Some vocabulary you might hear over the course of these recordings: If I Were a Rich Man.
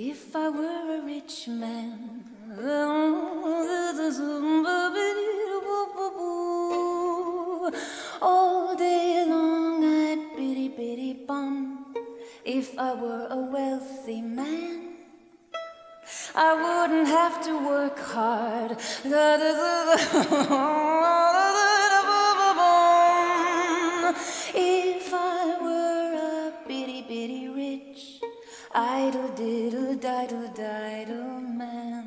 If I were a rich man, all day long I'd bitty bitty bum. If I were a wealthy man, I wouldn't have to work hard. If I were a bitty bitty rich, idle diddle diddle diddle man,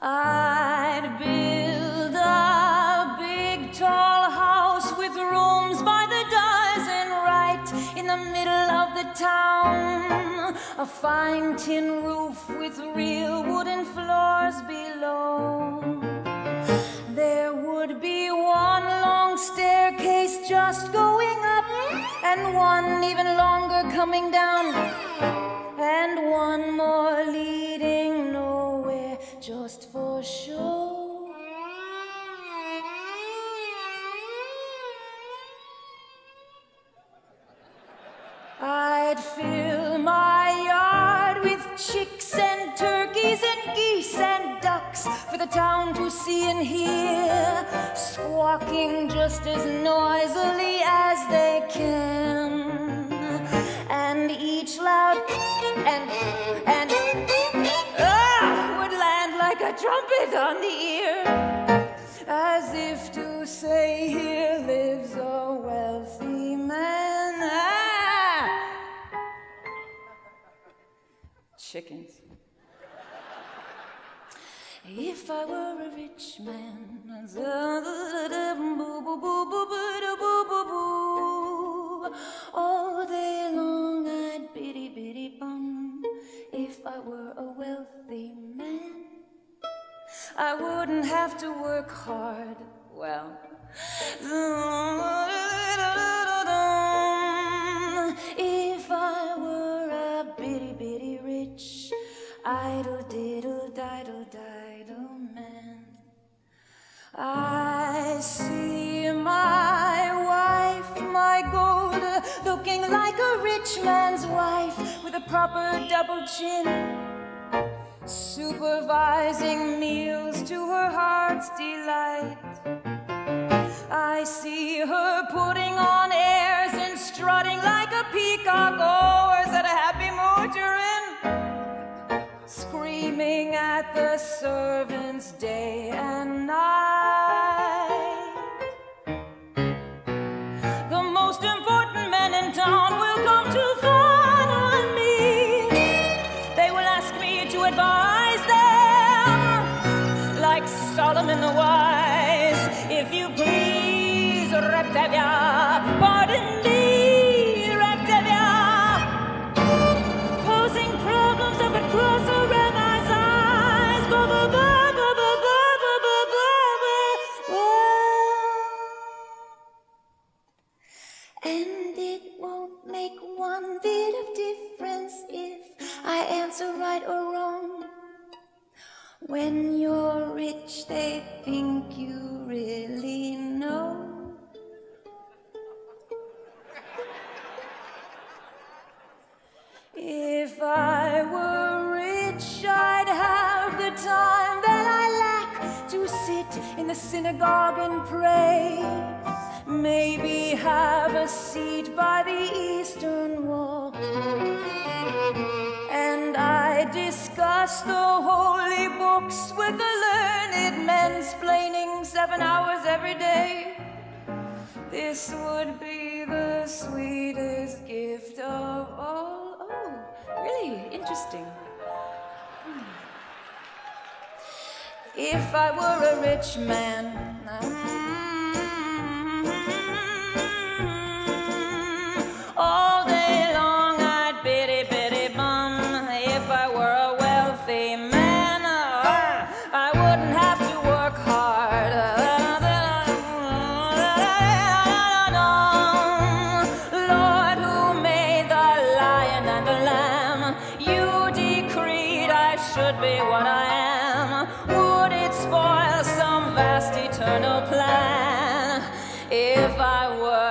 I'd build a big tall house with rooms by the dozen, right in the middle of the town. A fine tin roof with real wooden floors below. There would be one long staircase just going up, and one even longer coming down, and one more leading nowhere just for show. I'd fill my yard with chicks and turkeys and geese and ducks for the town to see and hear, squawking just as noisily as they can. And each loud would land like a trumpet on the ear, as if to say, here lives a wealthy man. Chickens. If I were a rich man, all day long I'd bitty bitty bum. If I were a wealthy man, I wouldn't have to work hard. Well, if I were a bitty bitty rich, idle diddle diddle diddle man, I see my wife, my gold, looking like a rich man's wife, with a proper double chin, supervising meals to her heart's delight. I see her putting on airs and strutting like a peacock, always at a happy mood you're in, screaming at the servants day and night. The most important men in town will come to fawn on me. They will ask me to advise them, like Solomon the Wise. If you please, Rectavia, pardon me. And it won't make one bit of difference if I answer right or wrong. When you're rich, they think you really know. If I were rich, I'd have the time that I lack to sit in the synagogue and pray. Maybe have a seat by the eastern wall, and I discuss the holy books with the learned men, explaining 7 hours every day. This would be the sweetest gift of all. Oh, really interesting. If I were a rich man, all day long I'd bitty bitty bum. If I were a wealthy man, I wouldn't have to work hard. Lord, who made the lion and the lamb, you decreed I should be what I am. Would it spoil some vast eternal plan if I were